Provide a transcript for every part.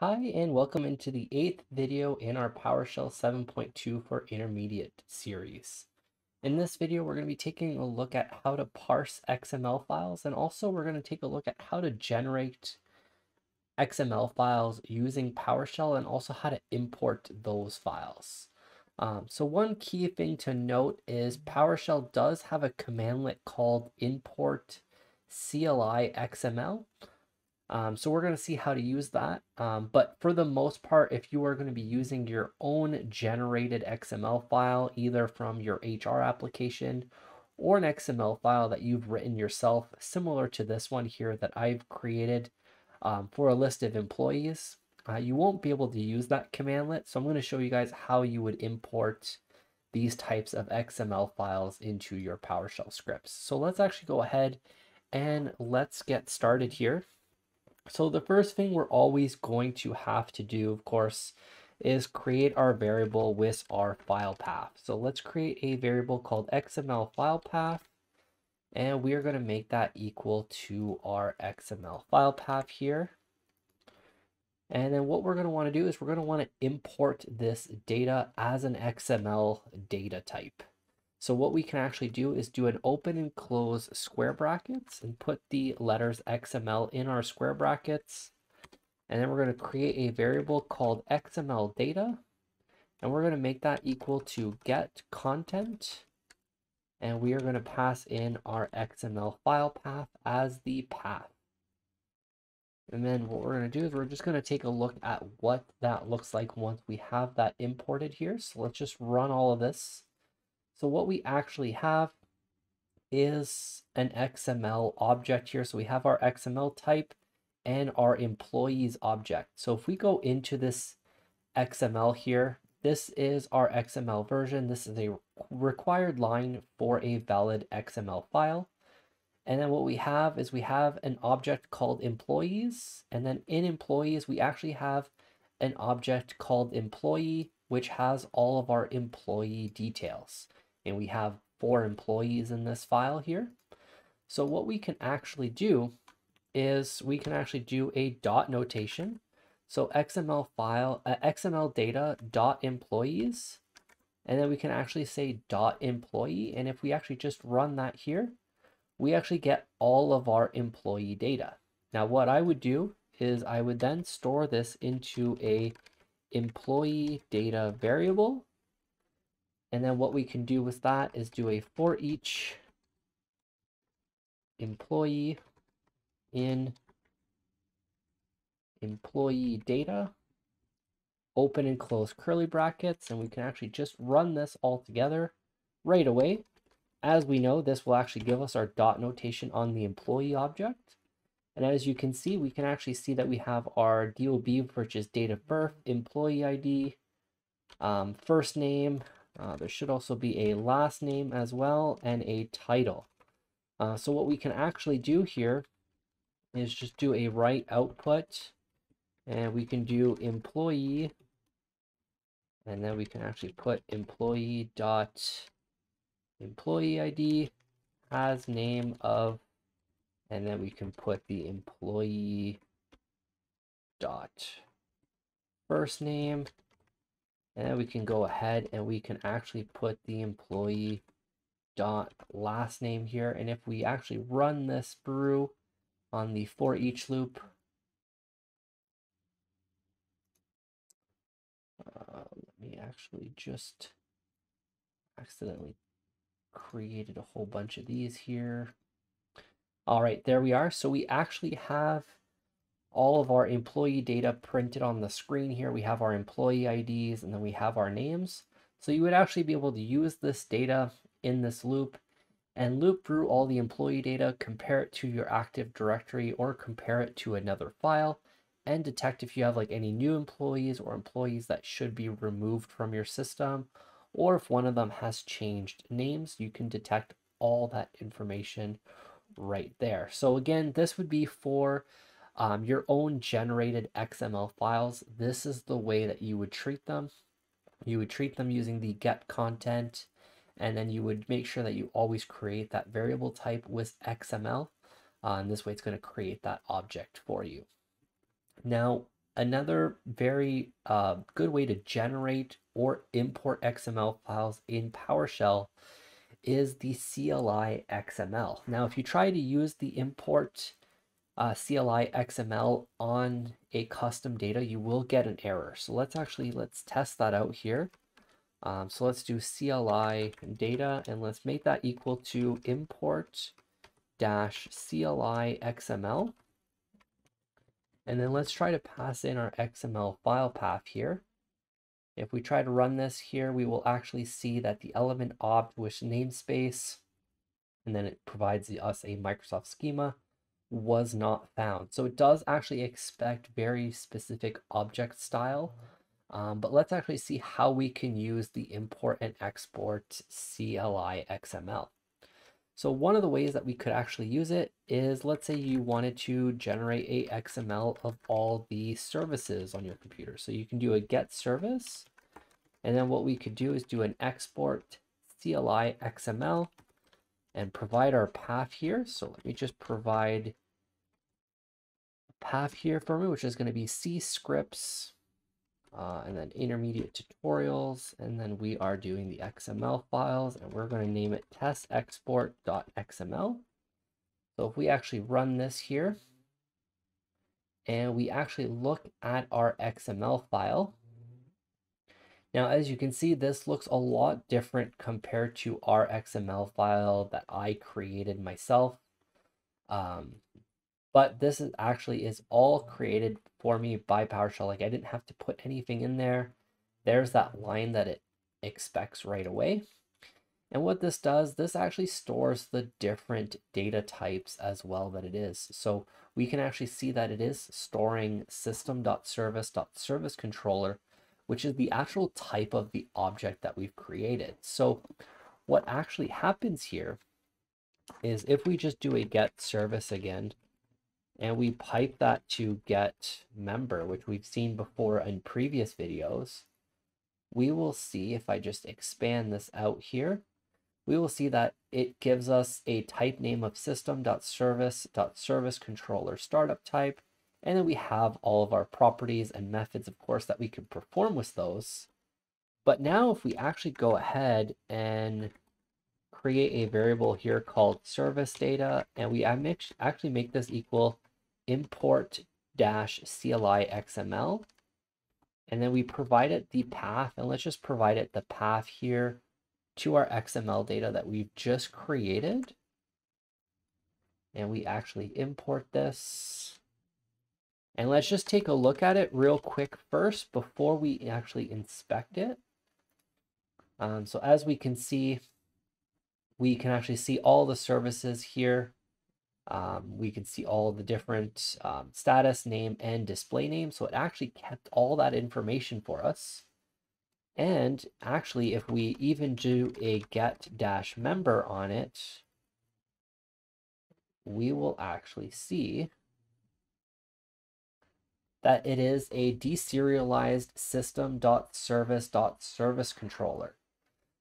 Hi, and welcome into the 8th video in our PowerShell 7.2 for Intermediate series. In this video, we're going to be taking a look at how to parse XML files, and also we're going to take a look at how to generate XML files using PowerShell and also how to import those files. So one key thing to note is PowerShell does have a commandlet called import-CliXml. So we're going to see how to use that. But for the most part, if you are going to be using your own generated XML file, either from your HR application or an XML file that you've written yourself, similar to this one here that I've created for a list of employees, you won't be able to use that commandlet. So I'm going to show you guys how you would import these types of XML files into your PowerShell scripts. So let's actually go ahead and let's get started here. So the first thing we're always going to have to do, of course, is create our variable with our file path. So let's create a variable called XML file path, and we are going to make that equal to our XML file path here. And then what we're going to want to do is we're going to want to import this data as an XML data type. So what we can actually do is do an open and close square brackets and put the letters XML in our square brackets. And then we're going to create a variable called XML data. And we're going to make that equal to Get-Content. And we are going to pass in our XML file path as the path. And then what we're going to do is we're just going to take a look at what that looks like once we have that imported here. So let's just run all of this. So what we actually have is an XML object here. So we have our XML type and our employees object. So if we go into this XML here, this is our XML version. This is a required line for a valid XML file. And then what we have is we have an object called employees. And then in employees, we actually have an object called employee, which has all of our employee details. And we have 4 employees in this file here. So what we can actually do is we can actually do a dot notation. So XML file, XML data dot employees, and then we can actually say dot employee. And if we actually just run that here, we actually get all of our employee data. Now what I would do is I would then store this into a employee data variable. And then what we can do with that is do a for each employee in employee data, open and close curly brackets, and we can actually just run this all together right away. As we know, this will actually give us our dot notation on the employee object. And as you can see, we can actually see that we have our DOB, which is date of birth, employee ID, first name. There should also be a last name as well, and a title. So what we can actually do here is just do a write output, and we can do employee, and then we can actually put employee dot employee ID has name of, and then we can put the employee dot first name, and then we can go ahead and we can actually put the employee dot last name here. And if we actually run this through on the for each loop, let me actually just accidentally created a whole bunch of these here. All right, there we are. So we actually have all of our employee data printed on the screen here. We have our employee IDs, and then we have our names. So you would actually be able to use this data in this loop and loop through all the employee data, compare it to your Active Directory or compare it to another file, and detect if you have like any new employees or employees that should be removed from your system, or if one of them has changed names. You can detect all that information right there. So again, this would be for your own generated XML files. This is the way that you would treat them. You would treat them using the get content, and then you would make sure that you always create that variable type with XML. And this way it's going to create that object for you. Now, Another very good way to generate or import XML files in PowerShell is the CLI XML. Now, if you try to use the import CLI XML on a custom data, you will get an error. So let's test that out here. So let's do CLI data, and let's make that equal to import-CLI XML. And then let's try to pass in our XML file path here. If we try to run this here, we will actually see that the element obj with namespace, and then it provides us a Microsoft schema, was not found. So it does actually expect very specific object style. But let's actually see how we can use the import and export CLI XML. So one of the ways that we could actually use it is, let's say you wanted to generate a XML of all the services on your computer. So you can do a Get-Service, and then what we could do is do an export CLI XML and provide our path here. So let me just provide a path here for me, which is going to be C scripts and then intermediate tutorials, and then we are doing the XML files, and we're going to name it test export.xml. So if we actually run this here and we actually look at our XML file, now as you can see, this looks a lot different compared to our XML file that I created myself. But this is actually all created for me by PowerShell. Like, I didn't have to put anything in there. There's that line that it expects right away. And what this does, this actually stores the different data types as well that it is. So we can actually see that it is storing System.Service.ServiceController, which is the actual type of the object that we've created. So what actually happens here is, if we just do a get service again, and we pipe that to get-member, which we've seen before in previous videos, we will see, if I just expand this out here, we will see that it gives us a type name of System.Service.ServiceController startup type, and then we have all of our properties and methods, of course, that we can perform with those. But now if we actually go ahead and create a variable here called service data, and we actually make this equal import-CLI XML, and then we provide it the path, and let's just provide it the path here to our XML data that we've just created, and we actually import this. And let's just take a look at it real quick first before we actually inspect it. So as we can see, we can actually see all the services here. We can see all the different status, name, and display name. So it actually kept all that information for us. And actually, if we even do a get-member on it, we will actually see that it is a deserialized System.Service.ServiceController.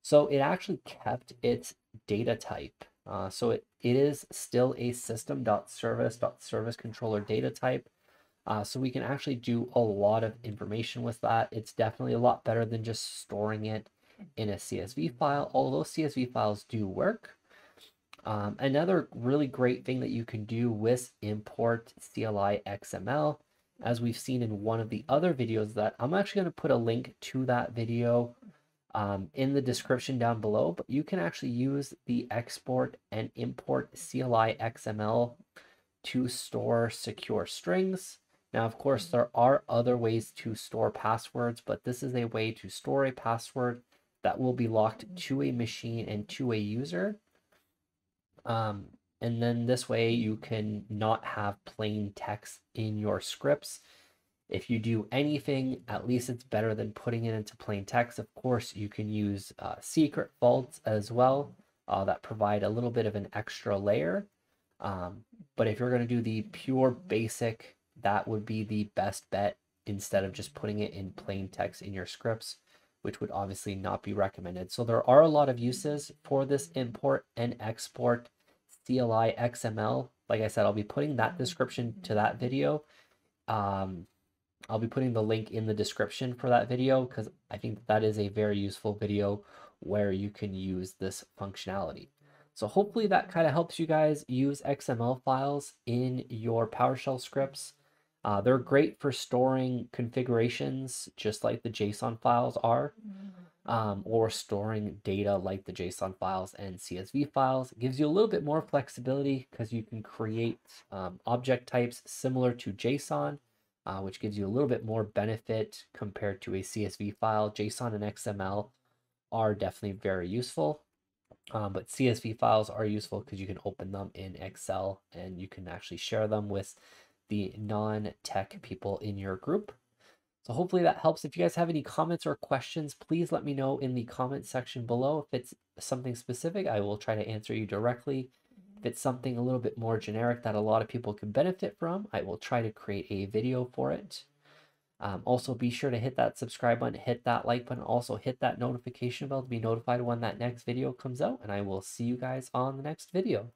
So it actually kept its data type. So it is still a System.Service.ServiceController data type. So we can actually do a lot of information with that. It's definitely a lot better than just storing it in a CSV file, although CSV files do work. Another really great thing that you can do with import CLI XML, as we've seen in one of the other videos, that I'm actually going to put a link to that video in the description down below, but you can actually use the export and import CLI XML to store secure strings. Now, of course, there are other ways to store passwords, but this is a way to store a password that will be locked to a machine and to a user. And then this way you can not have plain text in your scripts. If you do anything, at least it's better than putting it into plain text. Of course, you can use secret vaults as well that provide a little bit of an extra layer. But if you're going to do the pure basic, that would be the best bet, instead of just putting it in plain text in your scripts, which would obviously not be recommended. So there are a lot of uses for this import and export CLI XML. Like I said, I'll be putting that description to that video. I'll be putting the link in the description for that video, because I think that is a very useful video where you can use this functionality. So hopefully that kind of helps you guys use XML files in your PowerShell scripts. They're great for storing configurations, just like the JSON files are, or storing data like the JSON files and CSV files. It gives you a little bit more flexibility because you can create object types similar to JSON, which gives you a little bit more benefit compared to a CSV file. JSON and XML are definitely very useful, but CSV files are useful because you can open them in Excel and you can actually share them with the non-tech people in your group. So hopefully that helps. If you guys have any comments or questions, please let me know in the comment section below. If it's something specific, I will try to answer you directly. If it's something a little bit more generic that a lot of people can benefit from, I will try to create a video for it. Also, be sure to hit that subscribe button, hit that like button, also hit that notification bell to be notified when that next video comes out, and I will see you guys on the next video.